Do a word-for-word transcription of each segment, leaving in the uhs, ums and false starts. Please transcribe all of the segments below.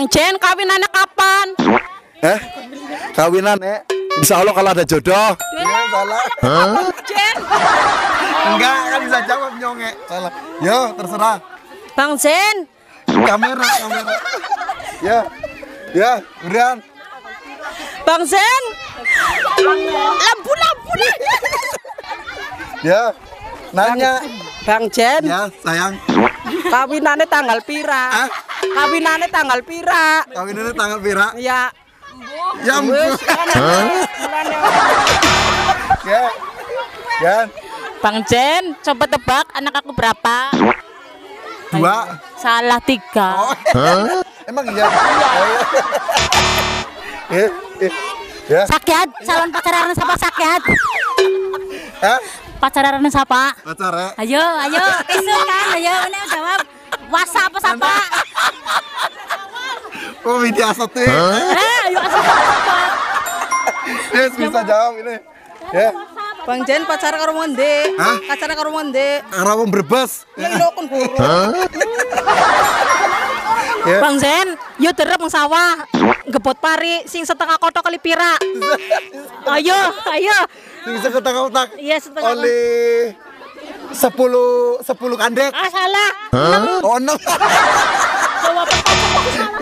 Bang Zaen kawinannya kapan? Eh? Kawinannya? Insya Allah kalau ada jodoh. Ya salah. Bang Zaen. Enggak, kan bisa jawab nyonge. Salah. Yo, terserah. Bang Zaen. Kamera, kamera. Ya. Ya, Rian. Bang Zaen. Lampu, lampu. Ya. Nanya. Bang Zaen. Ya, sayang. Kawinannya tanggal pira? Hah? Kawinannya tanggal pira? Kawinannya tanggal pira? Ya. Ya, Mbok. Ya. Ya. Bang Zaen, coba tebak anak aku berapa? Dua. Salah, tiga. Oh. Emang iya. Eh, eh. Ya. Sakehat, calon pacaran siapa sakehat? Hah? Pacaran siapa? Pacar. Ayo, ayo, besok kan. Ayo, benar jawab. Wasa apa siapa? Oh, ini asate. Eh, ayo asate apa? Yes, bisa jawab ini. Ya. Bang Zaen pacar karo monde. Hah? Pacar karo monde. Karo wong Brebes. Ya lho kon guru. Yeah. Bang Zaen, yo derep nang sawah, ngebot pari sing setengah kotak kali pira. Ayo, ayo. Sing setengah kotak. Iya, setengah. Oleh sepuluh sepuluh kandek. Ah, salah. Huh? Oh, no.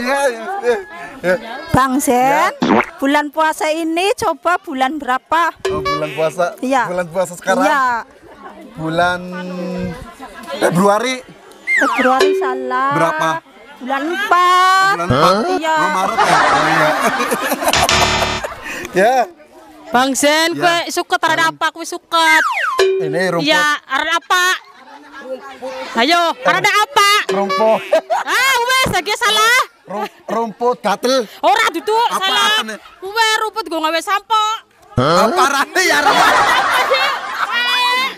Iya, iya. Bang Zaen, yeah. Bulan puasa ini coba bulan berapa? Oh, bulan puasa. Yeah. Bulan puasa sekarang. Yeah. Bulan Februari. Februari salah. Berapa? Bulan empat. Bulan empat. Iya. Oh, Maret ya. Ya. Bang Zaen, gue suket ada apa? Gue suket. Ini rumput. Iya, ada apa? Ayo, ada apa? Rumput. Ah, wes lagi salah. Rumput gatel. Ora duduk salah. Gue rumput gue nggak wes sampo. Apa arane ya?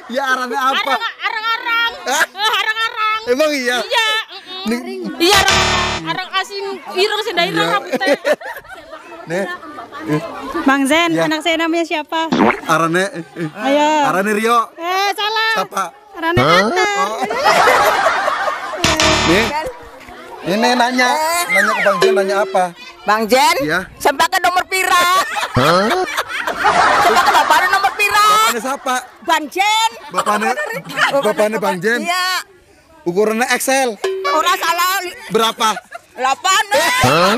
Ya arane apa? Arang-arang. Arang-arang. Emang iya. Iya. Iya, arang asin irung sendai irung rambutnya. Nih. Bang Zaen, ya. Anak saya namanya siapa? Arane. Ayo. Arane Rio. Eh, salah. Siapa? Arane Anta. Oh. Nih. Ini nanya, nanya ke Bang Zaen, nanya apa? Bang Zaen, ya. Sempake nomor pira? Hah? Sempake bapaknya nomor pira? Bapaknya siapa? Bang Zaen. Bapaknya Bapaknya Bang Zaen. Iya. Ukurannya X L. Orang salah. Berapa? delapan. Hah?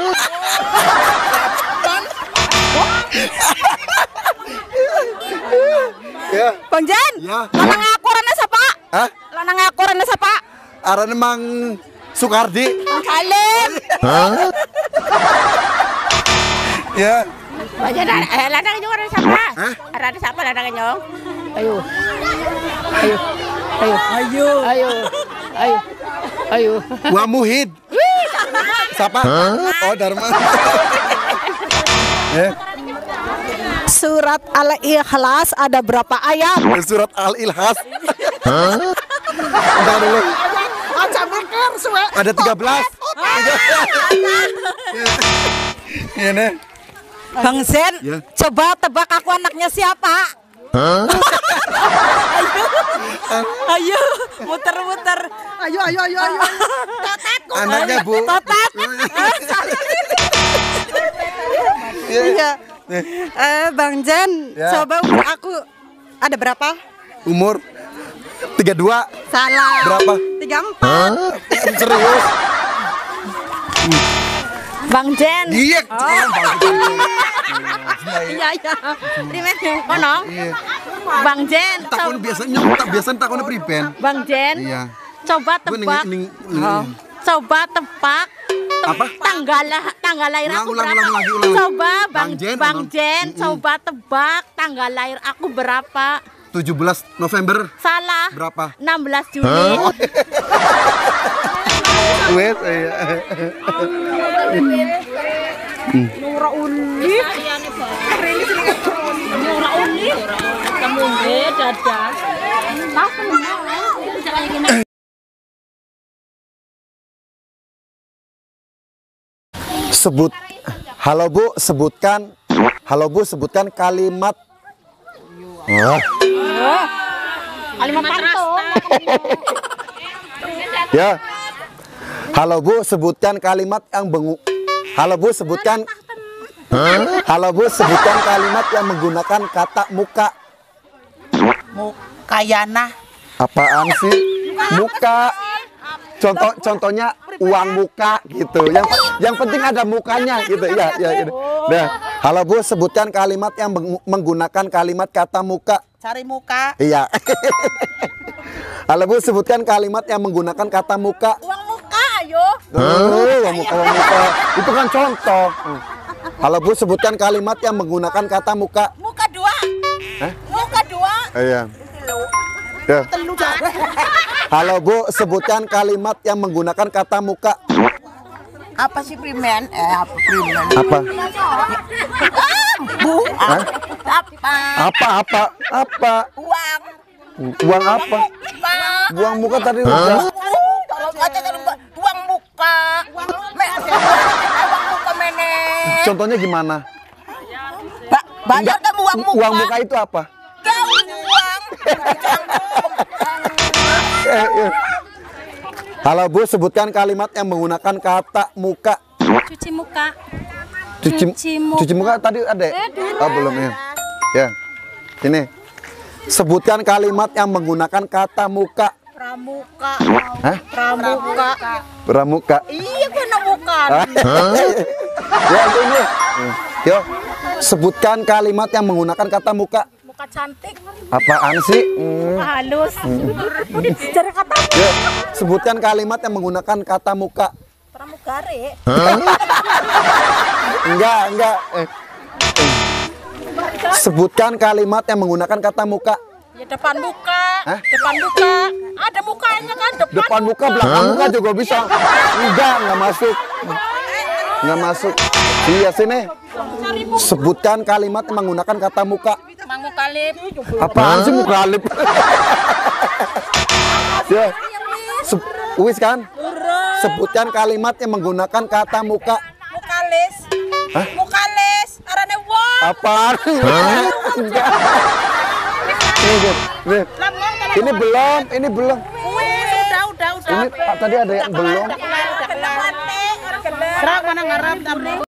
Ya. Bang Zaen. Ya. Lanang aku orangnya siapa? Hah? Lanang aku orangnya siapa? Arane Mang Sukardi. Mang Salim. Hah? Ya. Bang Zaen, eh lanangnya orangnya siapa? Hah? Arane siapa lanangnya? Ayo. Ayo. Ayo. Ayo. Ayo. Ayo. Ayo. Wa Muhid. Siapa? Oh, Dharma. Eh. Surat Al-Ikhlas ada berapa ayat? Surat Al-Ikhlas. Hah? Entar dulu. Aja mikir suwe. Ada tiga belas. Ini. Bang Zaen, coba tebak aku anaknya siapa? Hah? Ayo. Ayo, muter-muter. Ayo, ayo, ayo, ayo. Totetku. Anaknya Bu. Totet. Iya. Eh, Bang Zaen, ya. Coba umur aku ada berapa? Umur tiga puluh dua. Salah. Berapa? tiga puluh empat. Serius. Bang Zaen. Iya. Iya, iya. Rime kono. Bang Zaen, takon biasanya tak biasan takone priben. Bang Zaen. Iya. Coba tebak. Coba tebak. Apa? Tanggal tanggal lahir aku berapa? Coba Bang Bang Zaen coba tebak tanggal lahir aku berapa? tujuh belas November. Salah. Berapa? enam belas Juni. Wes iya. Nura unik. Nura unik. Kamu dadah. Sebut halo Bu, sebutkan halo Bu, sebutkan kalimat oh. Kalimat pantun. Ya. Halo Bu, sebutkan kalimat yang bengu Halo Bu, sebutkan. Halo Bu, sebutkan kalimat yang menggunakan kata muka. Mukayana. Apaan sih? Muka. Contoh contohnya uang muka gitu. Yang yang penting ada mukanya gitu ya. Ya, ya. Nah, halo Bu, sebutkan kalimat yang menggunakan kalimat kata muka. Cari muka. Iya. Halo Bu, sebutkan kalimat yang menggunakan kata muka. Uang muka, ayo. Oh, uang muka, uang muka. Itu kan contoh. Halo Bu, sebutkan kalimat yang menggunakan kata muka. Muka dua. Eh? Muka dua. Iya. Ya. Halo Bu, sebutkan kalimat yang menggunakan kata muka. Apa sih primen? Eh, apa primen? Apa? Bu. Hah? Apa? Apa? Apa? Apa? Uang. Uang apa? Uang muka tadi udah. Uang muka. Contohnya gimana? Banyak kan uang muka. Uang muka itu apa? Uang. Halo Bu, sebutkan kalimat yang menggunakan kata muka. Cuci muka. Cuci, cuci, muka. Cuci muka tadi ada ya? Oh, belum ya. Ya. Ini. Sebutkan kalimat yang menggunakan kata muka. Pramuka. Hah? Pramuka. Pramuka. Iya, kena muka. Ya, ini. Yo. Sebutkan kalimat yang menggunakan kata muka. Muka cantik. Apaan sih? Hmm. Muka halus. Cari kata. Yo. Sebutkan kalimat yang menggunakan kata muka. Pramugari. Enggak, enggak. Eh. Sebutkan kalimat yang menggunakan kata muka. Ya depan muka. Hah? Depan muka. Ada mukanya kan depan. Depan muka, muka belakang muka juga bisa. Enggak, enggak masuk. Enggak masuk. Iya sini. Sebutkan kalimat yang menggunakan kata muka. Mukalip. Apaan sih mukalip? Ya. Wis kan? Sebutkan kalimat yang menggunakan kata muka. Mukalis. Hah? Mukalis. Arane wong. Apaan? Enggak. Ini belum, ini belum. Udah, udah, udah. Ini Pak tadi ada yang belum.